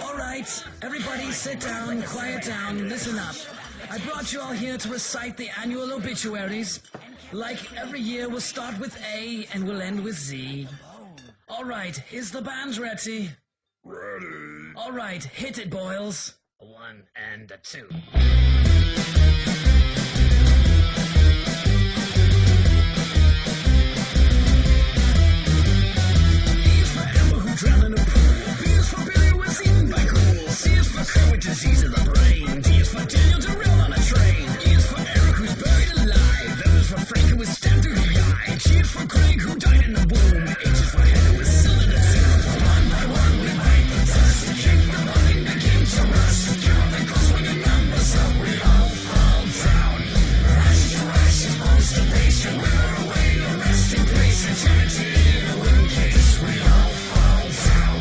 All right, everybody sit down, quiet down, listen up. I brought you all here to recite the annual obituaries. Like every year, we'll start with A and we'll end with Z. All right, is the band ready? Ready. All right, hit it, Boyles. 1 and a 2. E is for Emma who drowned in a pool. B is for Billy who was eaten by cool. C is for Crow with disease of the brain. D is for Daniel Durrell on a train. E is for Eric who's buried alive. M is for Frank who was stabbed through the eye. G is for Greg who died in the womb. H is for Heather who was still in the tomb. One by one we might possess to keep the morning begin to rush. Count the cosmic numbers so we all fall down. Rush to rush is constipation. We're away to rest in place. Eternity in a wooden case. We all fall down.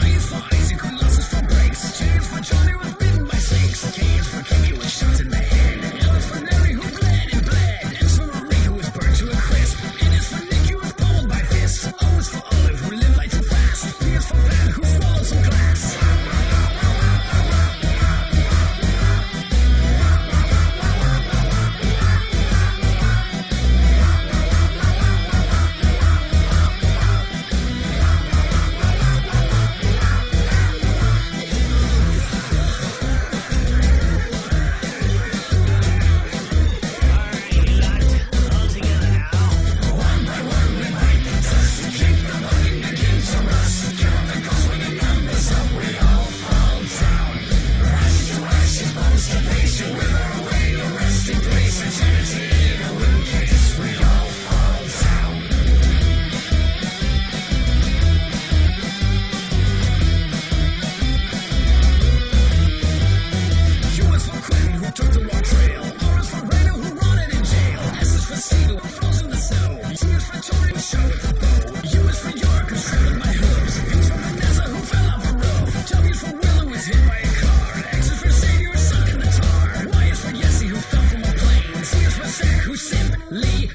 I is for Isaac who lost us from breaks. J is for Johnny who was bitten by snakes. K is for Kimmy who was shot in the head. L is for Larry who bled and bled. N is for Marie who was burnt to a crisp. N is for Nick who was pummeled by fists. O is for Olive who lived by too fast. P is for Pat who swallowed some glass.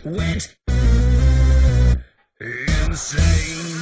Went insane.